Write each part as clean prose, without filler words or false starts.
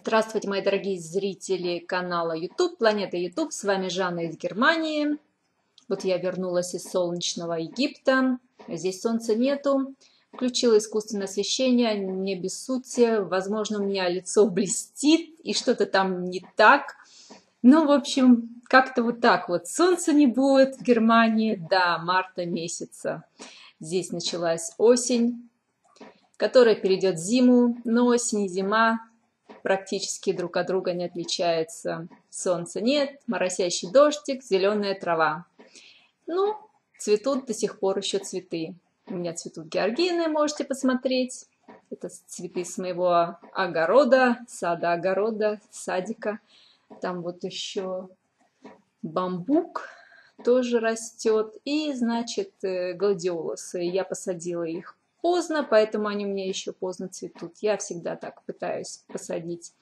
Здравствуйте, мои дорогие зрители канала YouTube, Планета YouTube. С вами Жанна из Германии. Вот я вернулась из солнечного Египта. Здесь солнца нету. Включила искусственное освещение. Не бессудьте. Возможно, у меня лицо блестит и что-то там не так. Ну, в общем, как-то вот так вот. Солнца не будет в Германии до марта месяца. Здесь началась осень, которая перейдет в зиму, но осень и зима практически друг от друга не отличаются. Солнца нет, моросящий дождик, зеленая трава. Ну, цветут до сих пор еще цветы. У меня цветут георгины, можете посмотреть. Это цветы с моего огорода, садика. Там вот еще бамбук тоже растет. И, значит, гладиолусы. Я посадила их поздно, поэтому они у меня еще поздно цветут. Я всегда так пытаюсь посадить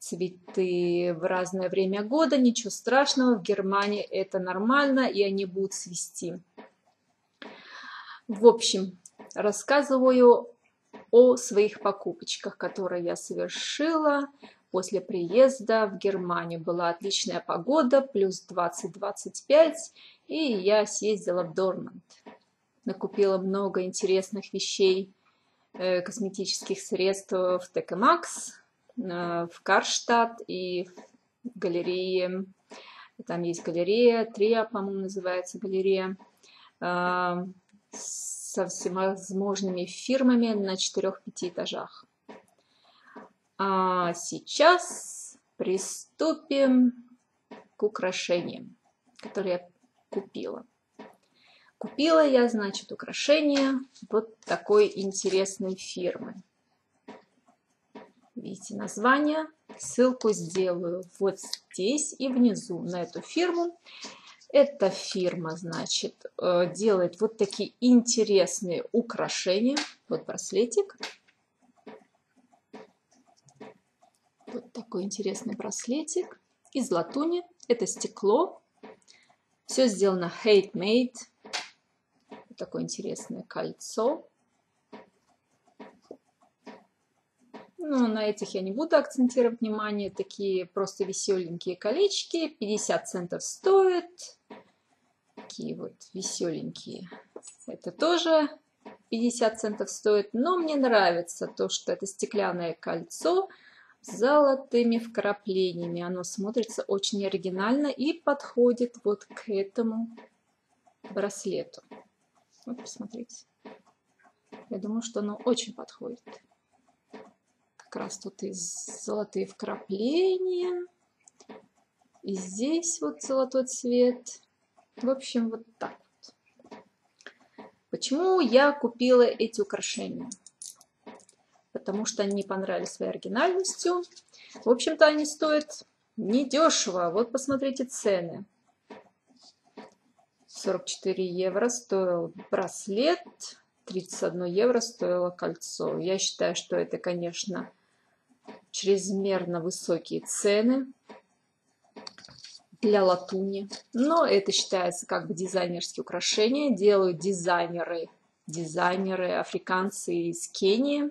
цветы в разное время года. Ничего страшного, в Германии это нормально, и они будут цвести. В общем, рассказываю о своих покупочках, которые я совершила после приезда в Германию. Была отличная погода, плюс 20-25, и я съездила в Dortmund. Накупила много интересных вещей, косметических средств в TK Maxx, в Карштат и в галерее. Там есть галерея, Триа, по-моему, называется галерея, со всевозможными фирмами на 4-5 этажах. А сейчас приступим к украшениям, которые я купила. Купила я, значит, украшения вот такой интересной фирмы. Видите название? Ссылку сделаю вот здесь и внизу на эту фирму. Эта фирма, значит, делает вот такие интересные украшения. Вот браслетик. Вот такой интересный браслетик из латуни. Это стекло. Все сделано Made. Такое интересное кольцо. Ну, на этих я не буду акцентировать внимание. Такие просто веселенькие колечки. 50 центов стоит. Такие вот веселенькие. Это тоже 50 центов стоит. Но мне нравится то, что это стеклянное кольцо с золотыми вкраплениями. Оно смотрится очень оригинально и подходит вот к этому браслету. Вот, посмотрите. Я думаю, что оно очень подходит. Как раз тут и золотые вкрапления. И здесь вот золотой цвет. В общем, вот так вот. Почему я купила эти украшения? Потому что они понравились своей оригинальностью. В общем-то, они стоят недешево. Вот посмотрите цены. 44 евро стоил браслет, 31 евро стоило кольцо. Я считаю, что это, конечно, чрезмерно высокие цены для латуни. Но это считается как бы дизайнерские украшения. Делают дизайнеры африканцы из Кении.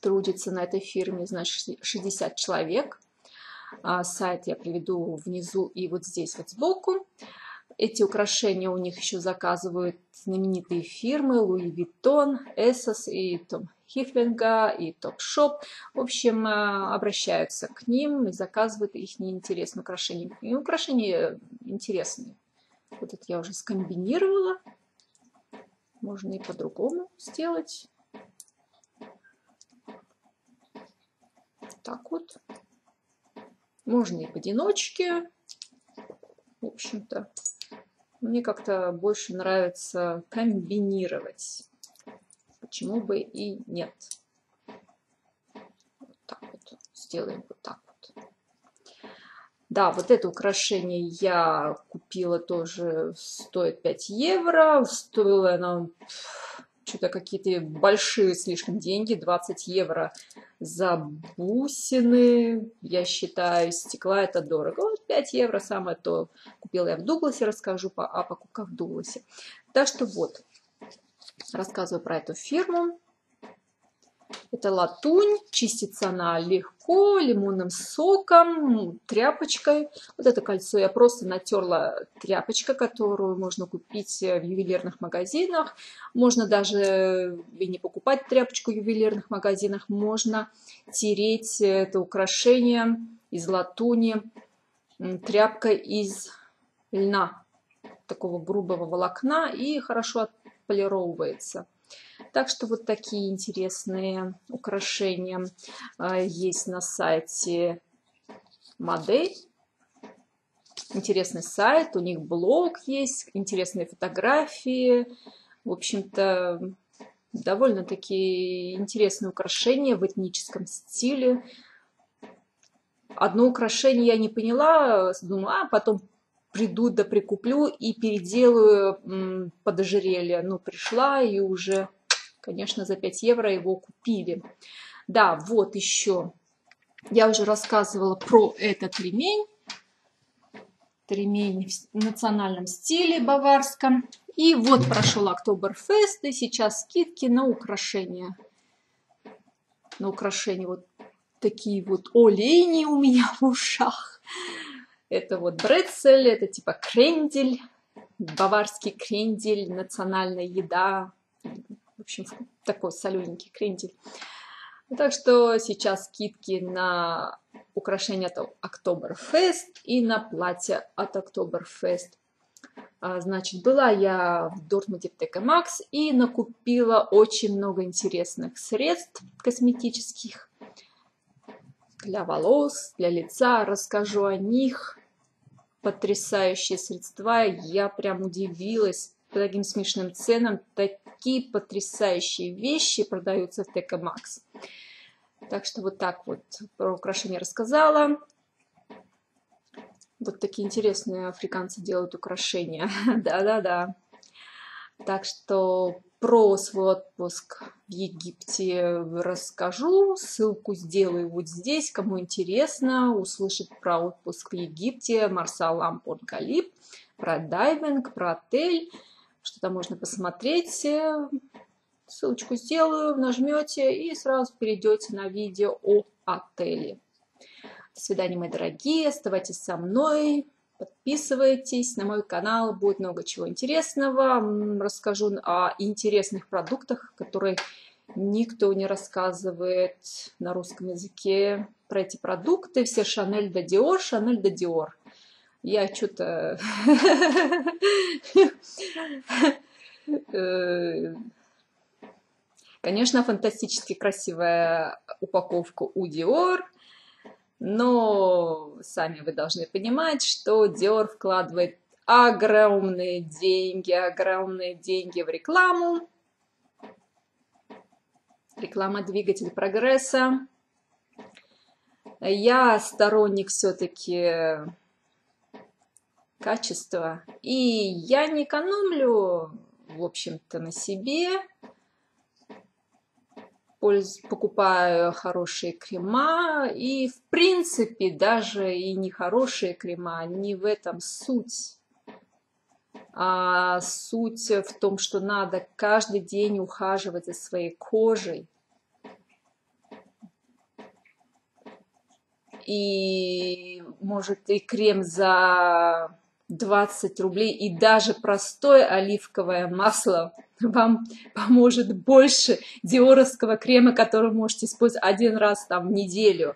Трудятся на этой фирме, значит, 60 человек. Сайт я приведу внизу и вот здесь вот сбоку. Эти украшения у них еще заказывают знаменитые фирмы Луи Виттон, Эссос и Том Хифлинга, и Топшоп. В общем, обращаются к ним и заказывают их неинтересные украшения. И украшения интересные. Вот это я уже скомбинировала. Можно и по-другому сделать. Так вот. Можно и поодиночке. В общем-то. Мне как-то больше нравится комбинировать. Почему бы и нет. Вот так вот. Сделаем вот так вот. Да, вот это украшение я купила тоже. Стоит 5 евро. Стоило оно что-то какие-то большие слишком деньги. 20 евро за бусины. Я считаю, стекла это дорого. 5 евро самое то. Купила я в Дугласе, расскажу о покупках в Дугласе. Так что вот, рассказываю про эту фирму. Это латунь, чистится она легко, лимонным соком, тряпочкой. Вот это кольцо я просто натерла тряпочкой, которую можно купить в ювелирных магазинах. Можно даже и не покупать тряпочку в ювелирных магазинах, можно тереть это украшение из латуни тряпкой из льна, такого грубого волокна, и хорошо отполировывается. Так что вот такие интересные украшения есть на сайте Made. Интересный сайт, у них блог есть, интересные фотографии. В общем-то, довольно-таки интересные украшения в этническом стиле. Одно украшение я не поняла, думаю, потом приду да прикуплю и переделаю под ожерелье. Ну, пришла и уже, конечно, за 5 евро его купили. Да, вот еще. Я уже рассказывала про этот ремень. Ремень в национальном стиле баварском. И вот прошел Октоберфест, и сейчас скидки на украшения. На украшения вот такие вот олени у меня в ушах. Это вот брецель, это типа крендель, баварский крендель, национальная еда. В общем, такой солененький крендель. Так что сейчас скидки на украшения от Октоберфест и на платье от Октоберфест. Значит, была я в Дортмунде в TK Maxx и накупила очень много интересных средств косметических. Для волос, для лица. Расскажу о них. Потрясающие средства. Я прям удивилась таким смешным ценам. Такие потрясающие вещи продаются в TK Maxx. Так что вот так вот про украшения рассказала. Вот такие интересные африканцы делают украшения. Да-да-да. Так что про свой отпуск в Египте расскажу, ссылку сделаю вот здесь, кому интересно услышать про отпуск в Египте, Марсалам Порт Галиб, про дайвинг, про отель, что-то можно посмотреть. Ссылочку сделаю, нажмете и сразу перейдете на видео о отеле. До свидания, мои дорогие, оставайтесь со мной. Подписывайтесь на мой канал, будет много чего интересного. Расскажу о интересных продуктах, которые никто не рассказывает на русском языке. Про эти продукты все Chanel да Dior, Chanel да Dior. Я что-то конечно, фантастически красивая упаковка у Dior. Но сами вы должны понимать, что Dior вкладывает огромные деньги в рекламу. Реклама – двигатель прогресса. Я сторонник все-таки качества. И я не экономлю, в общем-то, на себе. Покупаю хорошие крема, и в принципе даже и не хорошие крема, не в этом суть. А суть в том, что надо каждый день ухаживать за своей кожей. И может и крем за 20 рублей, и даже простое оливковое масло вам поможет больше диоровского крема, который можете использовать один раз там, в неделю.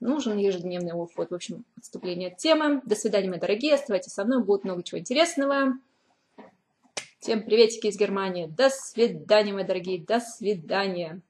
Нужен ежедневный уход. В общем, отступление от темы. До свидания, мои дорогие. Оставайтесь со мной, будет много чего интересного. Всем приветики из Германии. До свидания, мои дорогие. До свидания.